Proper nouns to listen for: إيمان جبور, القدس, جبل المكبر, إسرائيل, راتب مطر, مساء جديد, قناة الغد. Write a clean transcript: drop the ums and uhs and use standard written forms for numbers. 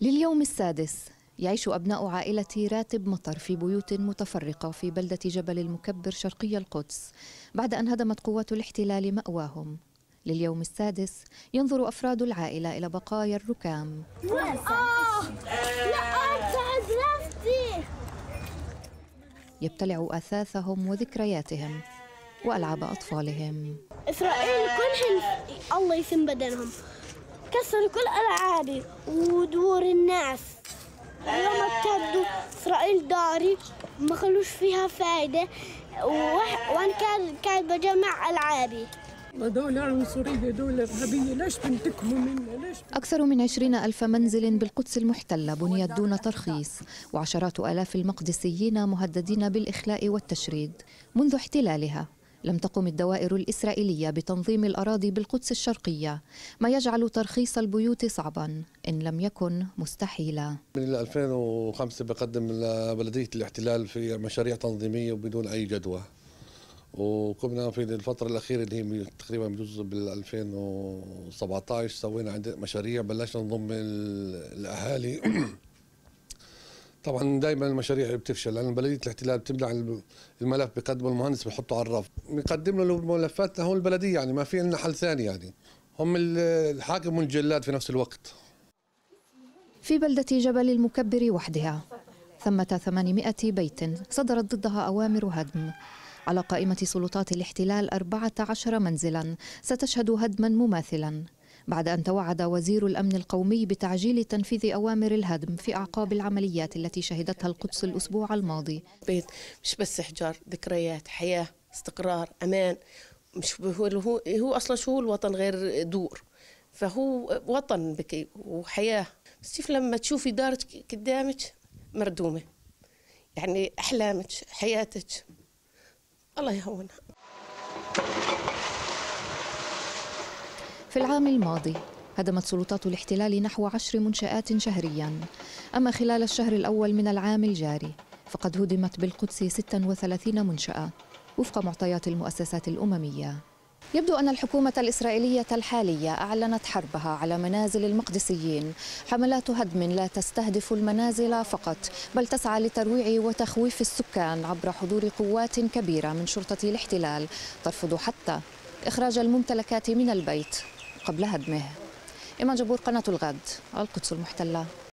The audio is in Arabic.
لليوم السادس يعيش أبناء عائلة راتب مطر في بيوت متفرقة في بلدة جبل المكبر شرقي القدس بعد أن هدمت قوات الاحتلال مأواهم. لليوم السادس ينظر أفراد العائلة إلى بقايا الركام. يبتلع أثاثهم وذكرياتهم وألعاب أطفالهم. إسرائيل كلهم الله يسم بدنهم، كسروا كل ألعابي ودور الناس، يوم ابتدوا إسرائيل داري ما خلوش فيها فايدة، وأنا كان بجمع ألعابي. دولة عنصرية، دولة إرهابية، ليش بنتكموا منا؟ أكثر من 20,000 منزل بالقدس المحتلة بنيت دون ترخيص، وعشرات آلاف المقدسيين مهددين بالإخلاء والتشريد منذ احتلالها. لم تقم الدوائر الإسرائيلية بتنظيم الأراضي بالقدس الشرقية، ما يجعل ترخيص البيوت صعبا إن لم يكن مستحيلا. من 2005 بقدم بلدية الاحتلال في مشاريع تنظيمية وبدون أي جدوى، وقمنا في الفترة الأخيرة اللي هي تقريبا بجزء بال 2017 سوينا عدة مشاريع، بلشنا نضم الأهالي. طبعا دائما المشاريع بتفشل لأن بلدية الاحتلال بتمنع الملف، بقدمه المهندس بيحطه على الرف، بيقدم له ملفات لهون البلدية، يعني ما في لنا حل ثاني، يعني هم الحاكم والجلاد في نفس الوقت. في بلدة جبل المكبر وحدها ثمة 800 بيت صدرت ضدها أوامر هدم. على قائمة سلطات الاحتلال 14 منزلا ستشهد هدما مماثلا، بعد أن توعد وزير الأمن القومي بتعجيل تنفيذ أوامر الهدم في أعقاب العمليات التي شهدتها القدس الأسبوع الماضي. بيت مش بس احجار، ذكريات، حياة، استقرار، أمان. مش هو أصلا شو الوطن غير دور، فهو وطن بكي وحياة. بس كيف لما تشوفي دارك قدامك مردومة، يعني أحلامك، حياتك، الله يهونها. في العام الماضي هدمت سلطات الاحتلال نحو 10 منشآت شهرياً، أما خلال الشهر الأول من العام الجاري فقد هدمت بالقدس 36 منشأة وفق معطيات المؤسسات الأممية. يبدو أن الحكومة الإسرائيلية الحالية أعلنت حربها على منازل المقدسيين. حملات هدم لا تستهدف المنازل فقط، بل تسعى لترويع وتخويف السكان عبر حضور قوات كبيرة من شرطة الاحتلال ترفض حتى إخراج الممتلكات من البيت قبل هدمه. إيمان جبور، قناة الغد، القدس المحتلة.